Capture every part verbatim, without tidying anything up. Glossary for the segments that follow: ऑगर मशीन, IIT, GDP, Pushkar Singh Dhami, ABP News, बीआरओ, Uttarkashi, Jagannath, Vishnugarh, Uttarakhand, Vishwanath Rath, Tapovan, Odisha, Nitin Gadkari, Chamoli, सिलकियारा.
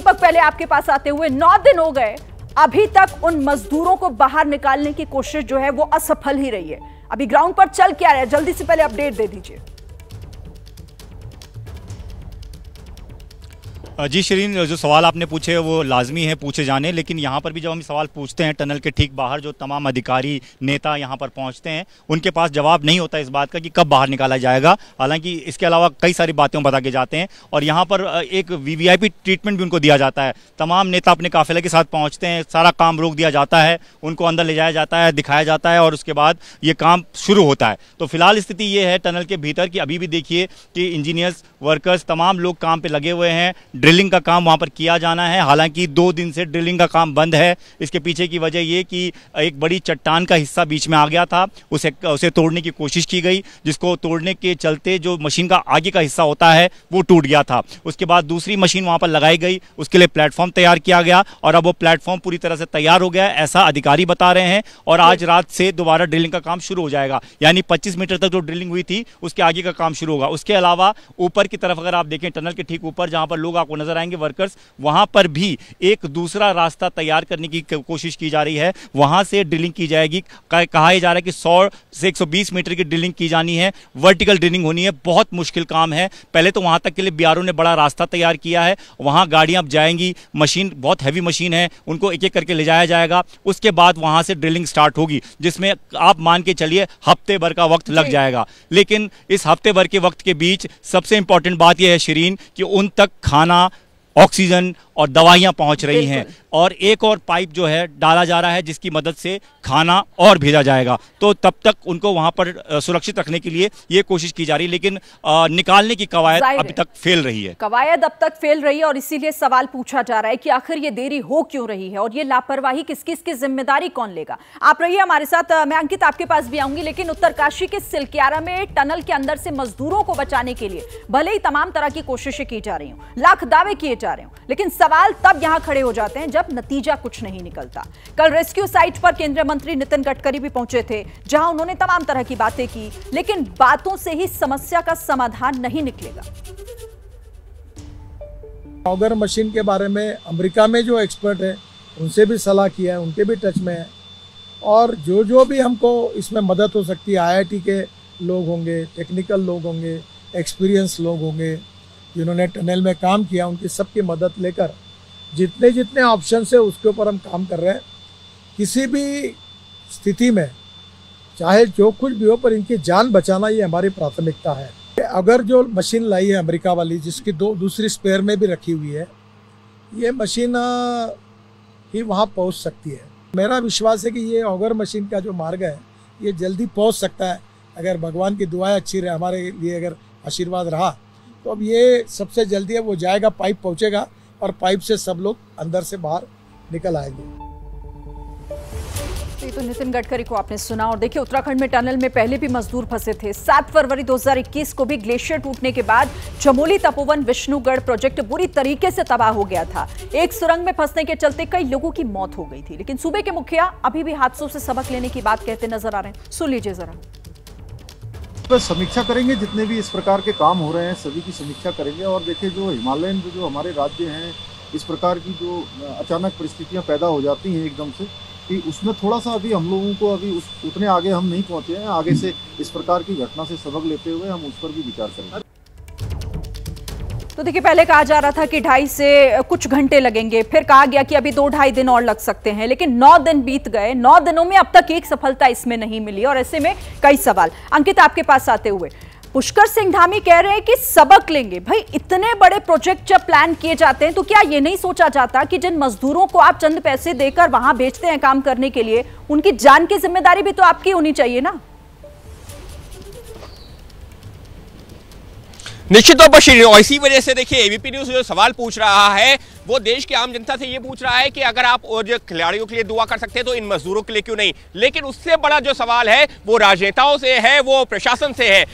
दीपक, पहले आपके पास आते हुए, नौ दिन हो गए, अभी तक उन मजदूरों को बाहर निकालने की कोशिश जो है वो असफल ही रही है। अभी ग्राउंड पर चल क्या रहा है, जल्दी से पहले अपडेट दे दीजिए। जी शरीन, जो सवाल आपने पूछे वो लाजमी है पूछे जाने, लेकिन यहाँ पर भी जब हम सवाल पूछते हैं टनल के ठीक बाहर जो तमाम अधिकारी नेता यहाँ पर पहुँचते हैं उनके पास जवाब नहीं होता इस बात का कि कब बाहर निकाला जाएगा। हालांकि इसके अलावा कई सारी बातें बता के जाते हैं और यहाँ पर एक वीवीआईपी ट्रीटमेंट भी उनको दिया जाता है। तमाम नेता अपने काफिले के साथ पहुँचते हैं, सारा काम रोक दिया जाता है, उनको अंदर ले जाया जाता है, दिखाया जाता है और उसके बाद ये काम शुरू होता है। तो फिलहाल स्थिति ये है टनल के भीतर कि अभी भी देखिए कि इंजीनियर्स, वर्कर्स, तमाम लोग काम पर लगे हुए हैं। ड्रिलिंग का काम वहां पर किया जाना है, हालांकि दो दिन से ड्रिलिंग का काम बंद है। इसके पीछे की वजह ये कि एक बड़ी चट्टान का हिस्सा बीच में आ गया था, उसे उसे तोड़ने की कोशिश की गई, जिसको तोड़ने के चलते जो मशीन का आगे का हिस्सा होता है वो टूट गया था। उसके बाद दूसरी मशीन वहां पर लगाई गई, उसके लिए प्लेटफॉर्म तैयार किया गया और अब वो प्लेटफॉर्म पूरी तरह से तैयार हो गया है, ऐसा अधिकारी बता रहे हैं। और आज रात से दोबारा ड्रिलिंग का काम शुरू हो जाएगा, यानी पच्चीस मीटर तक जो ड्रिलिंग हुई थी उसके आगे का काम शुरू होगा। उसके अलावा ऊपर की तरफ अगर आप देखें टनल के ठीक ऊपर जहां पर लोग आपको नजर आएंगे वर्कर्स, वहां पर भी एक दूसरा रास्ता तैयार करने की कोशिश की जा रही है, वहां से ड्रिलिंग की जाएगी। कहा जा रहा है कि सौ से एक सौ बीस मीटर की ड्रिलिंग की जानी है, वर्टिकल ड्रिलिंग होनी है, बहुत मुश्किल काम है। पहले तो वहां तक के लिए बीआरओ ने बड़ा रास्ता तैयार किया है, वहां गाड़ियां अब जाएंगी, मशीन बहुत हैवी मशीन है, उनको एक एक करके ले जाया जाएगा। उसके बाद वहां से ड्रिलिंग स्टार्ट होगी, जिसमें आप मान के चलिए हफ्ते भर का वक्त लग जाएगा। लेकिन इस हफ्ते भर के वक्त के बीच सबसे इंपॉर्टेंट बात यह है शिरीन कि उन तक खाना, ऑक्सीजन और दवाइयां पहुंच रही हैं और एक और पाइप जो है डाला जा रहा है जिसकी मदद से खाना और भेजा जाएगा। तो तब तक उनको वहां पर सुरक्षित रखने के लिए ये कोशिश की जा रही है, लेकिन आ, निकालने की कवायद अभी तक फेल रही है कवायद अब तक फेल रही है और इसीलिए सवाल पूछा जा रहा है कि आखिर ये देरी हो क्यों रही है और ये लापरवाही किसकी, इसकी जिम्मेदारी कौन लेगा। आप रहिए हमारे साथ, मैं अंकित आपके पास भी आऊंगी, लेकिन उत्तरकाशी के सिलकियारा में टनल के अंदर से मजदूरों को बचाने के लिए भले ही तमाम तरह की कोशिशें की जा रही हूँ, लाख दावे किए जा रहे हो, लेकिन सवाल तब यहां खड़े हो जाते हैं जब नतीजा कुछ नहीं निकलता। कल रेस्क्यू साइट पर केंद्रीय मंत्री नितिन गडकरी भी पहुंचे थे, जहां उन्होंने तमाम तरह की बातें की, लेकिन बातों से ही समस्या का समाधान नहीं निकलेगा। ऑगर मशीन के बारे में अमेरिका में जो एक्सपर्ट है उनसे भी सलाह किया है, उनके भी टच में है और जो जो भी हमको इसमें मदद हो सकती है, आई आई टी के लोग होंगे, टेक्निकल लोग होंगे, एक्सपीरियंस लोग होंगे जिन्होंने टनल में काम किया, उनकी सबकी मदद लेकर जितने जितने ऑप्शन है उसके ऊपर हम काम कर रहे हैं। किसी भी स्थिति में चाहे जो कुछ भी हो पर इनकी जान बचाना ये हमारी प्राथमिकता है। अगर जो मशीन लाई है अमेरिका वाली, जिसकी दो दूसरी स्पेयर में भी रखी हुई है, ये मशीन ही वहाँ पहुँच सकती है। मेरा विश्वास है कि ये ऑगर मशीन का जो मार्ग है ये जल्दी पहुँच सकता है, अगर भगवान की दुआएँ अच्छी रहे, हमारे लिए अगर आशीर्वाद रहा तो अब ये सबसे जल्दी है वो जाएगा, पाइप पहुंचेगा और पाइप से सब लोग अंदर से बाहर निकल आएंगे। तो नितिन गडकरी को आपने सुना। और देखिए, उत्तराखंड में टनल में पहले भी मजदूर फंसे थे। सात फरवरी दो हज़ार इक्कीस को भी ग्लेशियर टूटने के बाद चमोली तपोवन विष्णुगढ़ प्रोजेक्ट बुरी तरीके से तबाह हो गया था। एक सुरंग में फंसने के चलते कई लोगों की मौत हो गई थी, लेकिन सूबे के मुखिया अभी भी हादसों से सबक लेने की बात कहते नजर आ रहे हैं। सुन लीजिए जरा। समीक्षा करेंगे, जितने भी इस प्रकार के काम हो रहे हैं सभी की समीक्षा करेंगे और देखिए जो हिमालयन जो हमारे राज्य हैं इस प्रकार की जो अचानक परिस्थितियां पैदा हो जाती हैं एकदम से, कि उसमें थोड़ा सा अभी हम लोगों को अभी उस उतने आगे हम नहीं पहुंचे हैं। आगे से इस प्रकार की घटना से सबक लेते हुए हम उस पर भी विचार करेंगे। तो देखिए, पहले कहा जा रहा था कि ढाई से कुछ घंटे लगेंगे, फिर कहा गया कि अभी दो ढाई दिन और लग सकते हैं, लेकिन नौ दिन बीत गए, नौ दिनों में अब तक एक सफलता इसमें नहीं मिली और ऐसे में कई सवाल। अंकित, आपके पास आते हुए, पुष्कर सिंह धामी कह रहे हैं कि सबक लेंगे। भाई, इतने बड़े प्रोजेक्ट जब प्लान किए जाते हैं तो क्या ये नहीं सोचा जाता कि जिन मजदूरों को आप चंद पैसे देकर वहां भेजते हैं काम करने के लिए, उनकी जान की जिम्मेदारी भी तो आपकी होनी चाहिए ना। निश्चित तौर पर श्री, और इसी वजह से देखिए एबीपी न्यूज जो सवाल पूछ रहा है वो देश की आम जनता से ये पूछ रहा है कि अगर आप और जो खिलाड़ियों के लिए दुआ कर सकते हैं तो इन मजदूरों के लिए क्यों नहीं। लेकिन उससे बड़ा जो सवाल है वो राजनेताओं से है, वो प्रशासन से है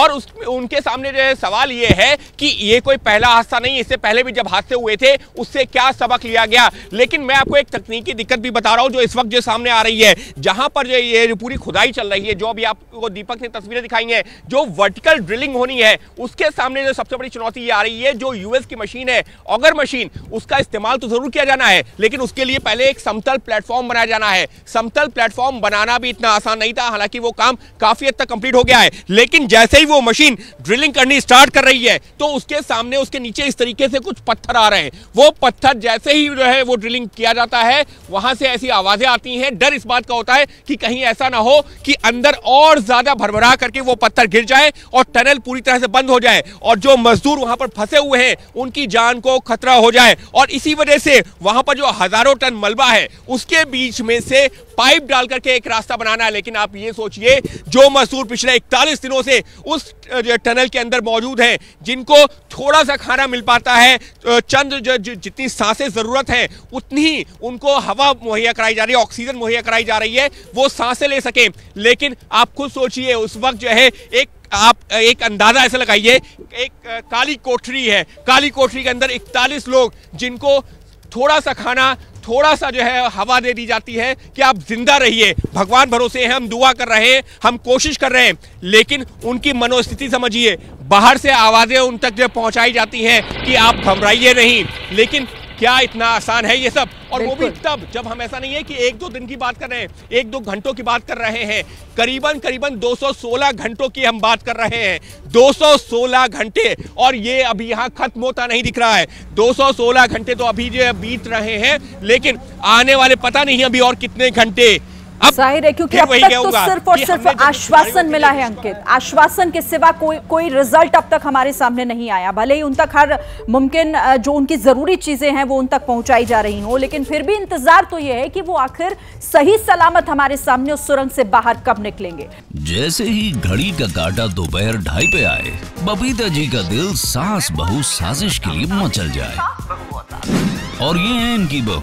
और उस उनके सामने जो है सवाल ये है कि ये कोई पहला हादसा नहीं है, इससे पहले भी जब हादसे हुए थे उससे क्या सबक लिया गया। लेकिन मैं आपको एक तकनीकी दिक्कत भी बता रहा हूँ जो इस वक्त जो सामने आ रही है, जहाँ पर जो ये पूरी खुदाई चल रही है, जो अभी आपको दीपक ने तस्वीरें दिखाई हैं, जो वर्टिकल ड्रिलिंग होनी है उसके सामने जो सबसे बड़ी चुनौती ये आ रही है, जो यूएस की मशीन है ऑगर मशीन, उस उसका इस्तेमाल तो जरूर किया जाना है, लेकिन उसके लिए पहले एक समतल प्लेटफॉर्म बनाया जाना है। समतल प्लेटफॉर्म बनाना भी इतना आसान नहीं था, हालांकि वो काम काफी हद तक कंप्लीट हो गया है। लेकिन जैसे ही वो मशीन ड्रिलिंग करनी स्टार्ट कर रही है तो उसके सामने उसके नीचे इस तरीके से कुछ पत्थर आ रहे हैं। वो पत्थर जैसे ही जो है वो ड्रिलिंग किया जाता है वहां से ऐसी आवाजें आती हैं। डर इस बात का होता है कि कहीं ऐसा ना हो कि अंदर और ज्यादा भरभरा करके वो पत्थर गिर जाए और टनल पूरी तरह से बंद हो जाए और जो मजदूर वहां पर फंसे हुए हैं उनकी जान को खतरा हो जाए। और इसी वजह से वहां पर जो हजारों टन मलबा है उसके बीच में से पाइप डाल करके एक रास्ता बनाना है। लेकिन आप ये सोचिए, जो मजदूर पिछले इकतालीस दिनों से उस टनल के अंदर मौजूद हैं, जिनको थोड़ा सा खाना मिल पाता है, चंद जितनी सांसें जरूरत है उतनी उनको हवा मुहैया कराई जा रही है, ऑक्सीजन मुहैया कराई जा रही है, वो सांसें ले सकें। लेकिन आप खुद सोचिए, उस वक्त जो है एक आप एक अंदाजा ऐसा लगाइए, एक काली कोठरी है, काली कोठरी के अंदर इकतालीस लोग जिनको थोड़ा सा खाना, थोड़ा सा जो है हवा दे दी जाती है कि आप जिंदा रहिए, भगवान भरोसे हैं, हम दुआ कर रहे हैं, हम कोशिश कर रहे हैं। लेकिन उनकी मनोस्थिति समझिए, बाहर से आवाज़ें उन तक जो पहुंचाई जाती हैं कि आप घबराइए नहीं। लेकिन क्या इतना आसान है ये सब? और वो भी तब जब हम, ऐसा नहीं है कि एक दो दिन की बात कर रहे हैं, एक दो घंटों की बात कर रहे हैं, करीबन करीबन दो सौ सोलह घंटों की हम बात कर रहे हैं, दो सौ सोलह घंटे। और ये अभी यहाँ खत्म होता नहीं दिख रहा है। दो सौ सोलह घंटे तो अभी जो बीत रहे हैं, लेकिन आने वाले पता नहीं अभी और कितने घंटे। जाहिर है क्योंकि अब तक तो सिर्फ और सिर्फ आश्वासन मिला है अंकित, आश्वासन के सिवा कोई कोई रिजल्ट अब तक हमारे सामने नहीं आया। भले ही उन तक हर मुमकिन जो उनकी जरूरी चीजें हैं वो उन तक पहुंचाई जा रही हो, लेकिन फिर भी इंतजार तो यह है कि वो आखिर सही सलामत हमारे सामने उस सुरंग से बाहर कब निकलेंगे। जैसे ही घड़ी का काटा दोपहर ढाई पे आए, बबीता जी का दिल सास बहू साजिश के लिए मचल जाए। और ये है इनकी बहू,